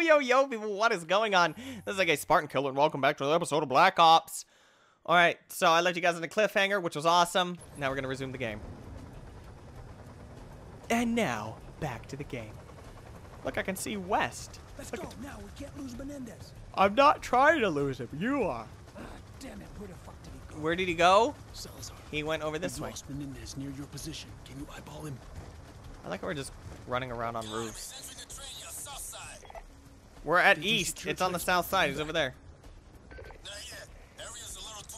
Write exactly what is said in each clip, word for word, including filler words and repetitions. Yo, yo, yo, people, what is going on? This is like a Spartan Killer, and welcome back to another episode of Black Ops. Alright, so I left you guys in a cliffhanger, which was awesome. Now we're gonna resume the game. And now, back to the game. Look, I can see West. Let's Look go at... now, we can't lose Menendez. I'm not trying to lose him, you are. Ah, damn it, where the fuck did he go? Where did he go? Salazar. He went over this way. Lost Menendez near your position. Can you eyeball him? I like how we're just running around on roofs. We're at east. It's on the south side. He's over there.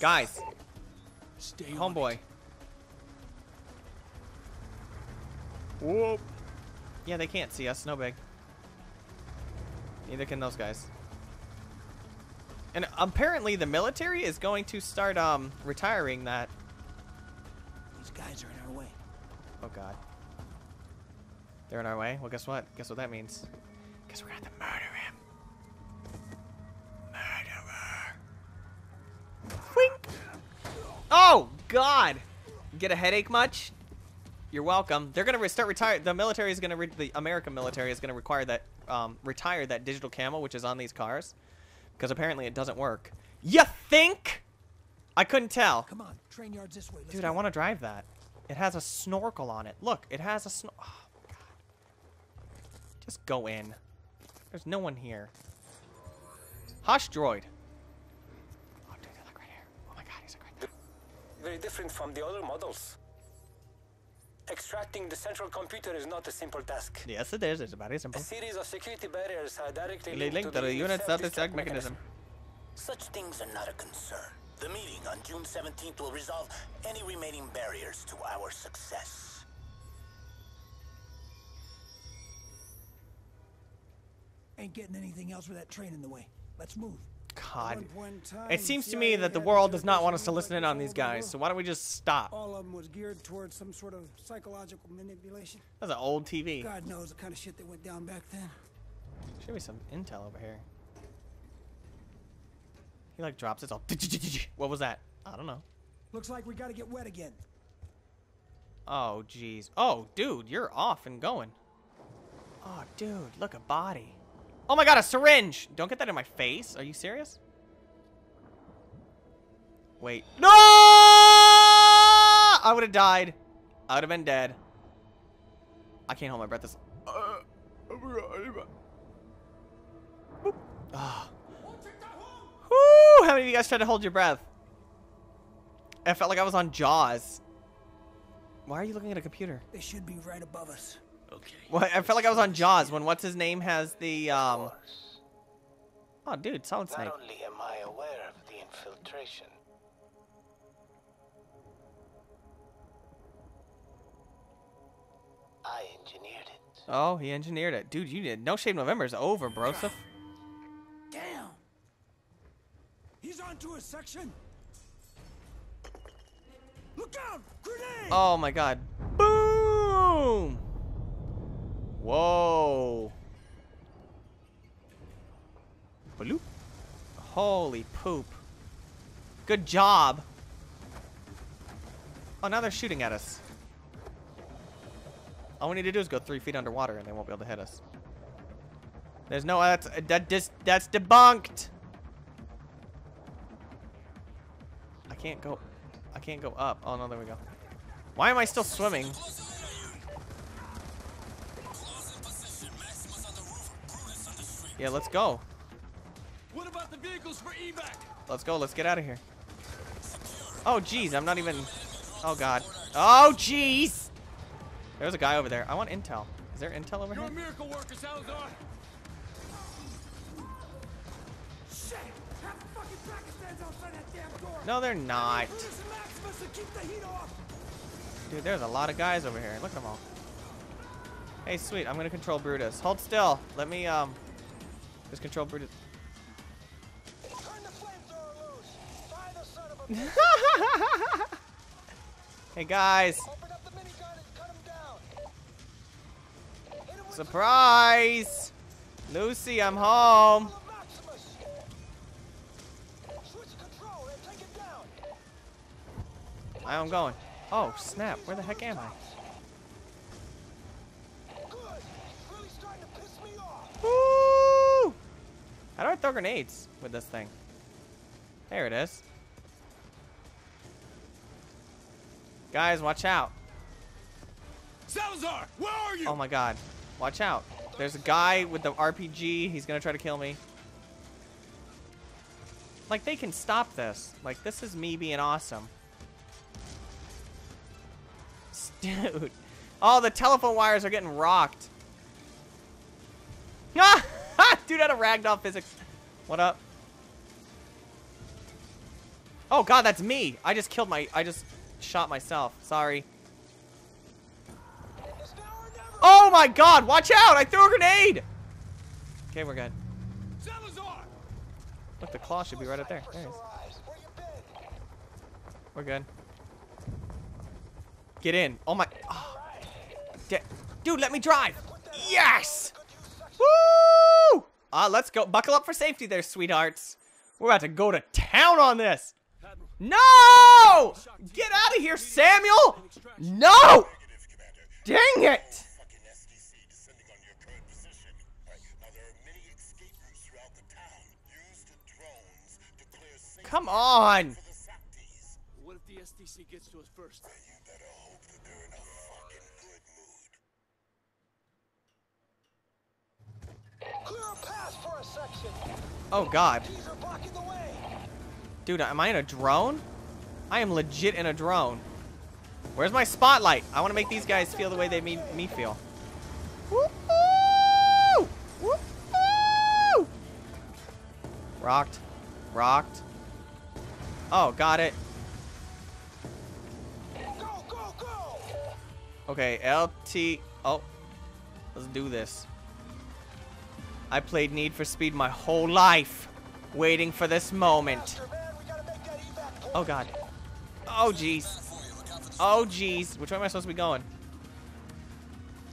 Guys. Homeboy. Whoop. Yeah, they can't see us. No big. Neither can those guys. And apparently the military is going to start um retiring that. These guys are in our way. Oh, God. They're in our way? Well, guess what? Guess what that means. Guess we're gonna have to murder him. Murderer. Wink. Oh, God. Get a headache much? You're welcome. They're gonna re start retire. The military is gonna re the American military is gonna require that um, retire that digital camera which is on these cars, because apparently it doesn't work. You think? I couldn't tell. Come on, train yards this way. Let's Dude, go. I want to drive that. It has a snorkel on it. Look, it has a snor. Oh, God. Just go in. There's no one here. Hush, droid. Oh, dude, look right here. Oh my God, he's like right there. Very different from the other models. Extracting the central computer is not a simple task. Yes, it is. It's very simple. A series of security barriers are directly linked, linked to the, the unit's self-destruct mechanism. mechanism. Such things are not a concern. The meeting on June seventeenth will resolve any remaining barriers to our success. Ain't getting anything else with that train in the way. Let's move. God. It seems to me that the world does not want us to listen in on these guys, so why don't we just stop? All of them was geared towards some sort of psychological manipulation. That's an old T V. God knows the kind of shit that went down back then. Should be some intel over here. He like drops it all. What was that? I don't know. Looks like we gotta get wet again. Oh jeez. Oh dude, you're off and going. Oh dude, look, a body. Oh my God, a syringe! Don't get that in my face. Are you serious? Wait. No! I would have died. I would have been dead. I can't hold my breath. This. Uh, oh. Woo! How many of you guys tried to hold your breath? I felt like I was on Jaws. Why are you looking at a computer? They should be right above us. Okay. Well, I felt like I was on Jaws when what's his name has the um. Oh, dude, Solid Snake. Not only am I aware of the infiltration. I engineered it. Oh, he engineered it, dude. You did. No Shave November is over, broseph. Damn. He's onto a section. Look out! Grenade! Oh my God! Boom! Whoa. Bloop. Holy poop. Good job. Oh, now they're shooting at us. All we need to do is go three feet underwater and they won't be able to hit us. There's no... Uh, that's, that dis, that's debunked. I can't go... I can't go up. Oh, no, there we go. Why am I still swimming? Yeah, let's go. What about the vehicles for evac? Let's go. Let's get out of here. Oh, jeez. I'm not even... Oh, God. Oh, jeez. There's a guy over there. I want intel. Is there intel over You're here? A miracle worker, Salazar. Shit. Half fucking Pakistan's outside that damn door. No, they're not. Dude, there's a lot of guys over here. Look at them all. Hey, sweet. I'm going to control Brutus. Hold still. Let me... um. Just control Brutus. Hey guys! Open up the minigun and cut him down. Hit him with surprise! Lucy, I'm home. Switch control and take it down. I'm going. Oh snap! Where the heck am I? Good. It's really starting to piss me off. Woo! How do I throw grenades with this thing? There it is. Guys, watch out. Salazar, where are you? Oh my god. Watch out. There's a guy with the R P G. He's gonna try to kill me. Like, they can stop this. Like, this is me being awesome. Dude. Oh, the telephone wires are getting rocked. Ah! Dude out of ragdoll physics. What up? Oh god, that's me. I just killed my... I just shot myself. Sorry. Oh my god, watch out! I threw a grenade! Okay, we're good. Look, the claw should be right up there. There it is. We're good. Get in. Oh my... Oh. Dude, let me drive! Yes! Woo! Ah, uh, let's go. Buckle up for safety there, sweethearts. We're about to go to town on this. No! Get out of here, Samuel! No! Dang it! Come on! What if the S D C gets to us first? Clear a path for a section. Oh god. Dude, am I in a drone? I am legit in a drone. Where's my spotlight? I want to make these guys feel the way they made me feel. Woo-hoo! Woo-hoo! Rocked. Rocked. Oh, got it. Go, go, go! Okay, L T. Oh. Let's do this. I played Need for Speed my whole life, waiting for this moment. Oh god. Oh jeez. Oh jeez. Which way am I supposed to be going?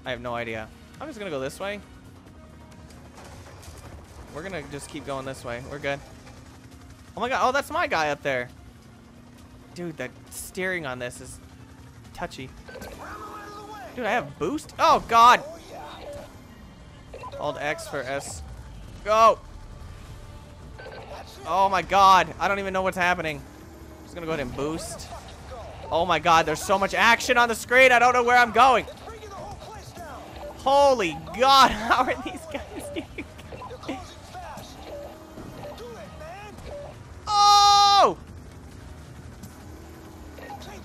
I have no idea. I'm just gonna go this way. We're gonna just keep going this way. We're good. Oh my god. Oh, that's my guy up there. Dude, that steering on this is touchy. Dude, I have boost? Oh god. Hold X for S. Go! Oh my god. I don't even know what's happening. I'm just gonna go ahead and boost. Oh my god. There's so much action on the screen. I don't know where I'm going. Holy god. How are these guys getting... Oh!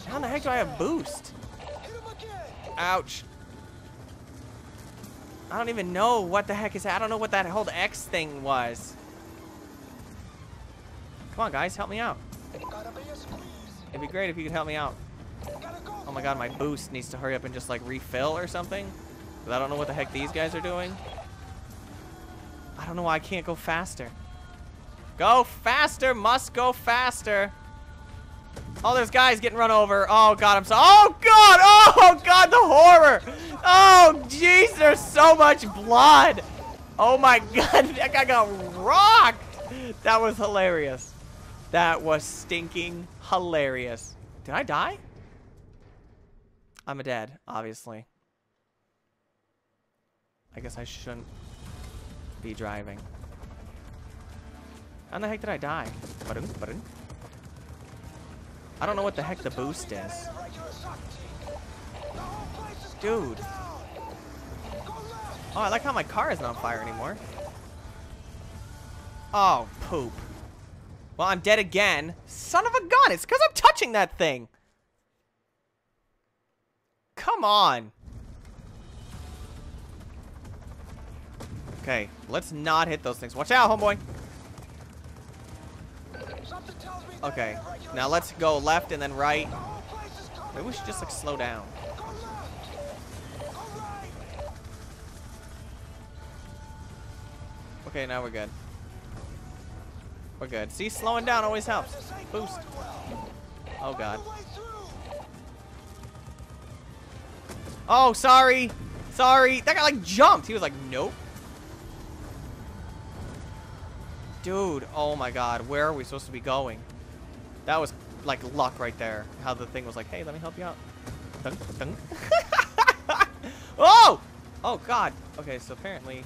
How the heck do I have boost? Ouch. I don't even know what the heck is that. I don't know what that whole X thing was. Come on, guys. Help me out. It'd be great if you could help me out. Oh, my God. My boost needs to hurry up and just, like, refill or something. Because I don't know what the heck these guys are doing. I don't know why I can't go faster. Go faster. Must go faster. Oh, there's guys getting run over. Oh, God. I'm so... Oh, God. Oh, God. The horror. Oh, jeez, there's so much blood. Oh, my God. That guy got rocked. That was hilarious. That was stinking hilarious. Did I die? I'm a dead, obviously. I guess I shouldn't be driving. How the heck did I die? I don't know what the heck the boost is. Dude. Oh, I like how my car isn't on fire anymore. Oh, poop. Well, I'm dead again. Son of a gun. It's because I'm touching that thing. Come on. Okay, let's not hit those things. Watch out, homeboy. Okay, now let's go left and then right. Maybe we should just, like, slow down. Okay, now we're good. We're good. See, slowing down always helps. Boost. Oh, God. Oh, sorry. Sorry. That guy, like, jumped. He was like, nope. Dude, oh, my God. Where are we supposed to be going? That was, like, luck right there. How the thing was like, hey, let me help you out. Dunk, dunk. Oh! Oh, God. Okay, so apparently...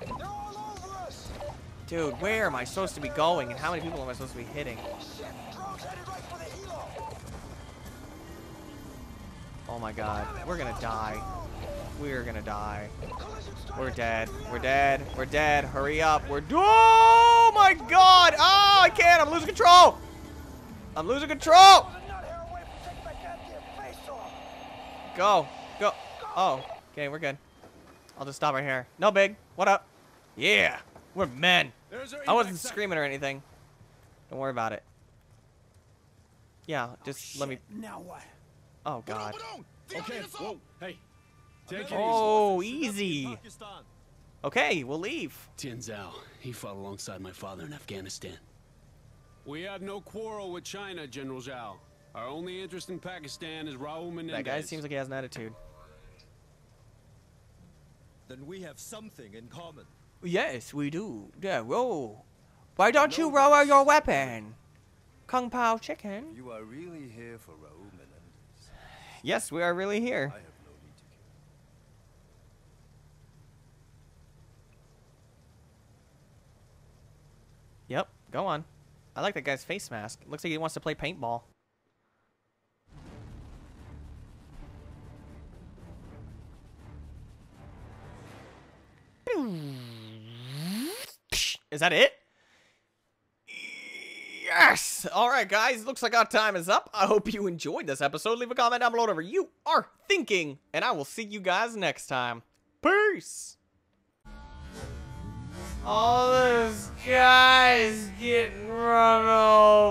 They're all over us. Dude, where am I supposed to be going and how many people am I supposed to be hitting? Oh my god, we're gonna die. We're gonna die. We're dead. We're dead. We're dead. Hurry up. We're do- Oh my god! Oh, I can't! I'm losing control! I'm losing control! Go. Go. Oh. Okay, we're good. I'll just stop right here. No big. What up? Yeah. We're men. I wasn't screaming or anything. Don't worry about it. Yeah, just let me... Now what? Oh god. Okay. Whoa. Hey. Take oh, easy. Okay, we'll leave. Tianzhao, he fought alongside my father in Afghanistan. We have no quarrel with China, General Zhao. Our only interest in Pakistan is Raoul Menendez. That guy seems like he has an attitude. Then we have something in common. Yes, we do. Yeah, roll. Why don't you lower your weapon? Kung Pao chicken. You are really here for Raoul Menendez. Yes, we are really here. I Yep, go on. I like that guy's face mask. Looks like he wants to play paintball. Is that it? Yes! Alright guys, looks like our time is up. I hope you enjoyed this episode. Leave a comment down below whatever you are thinking. And I will see you guys next time. Peace! All those guys getting run over.